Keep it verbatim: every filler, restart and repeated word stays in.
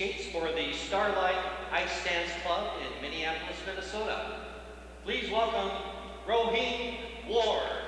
skates for the Starlight Ice Dance Club in Minneapolis, Minnesota. Please welcome Rohene Ward.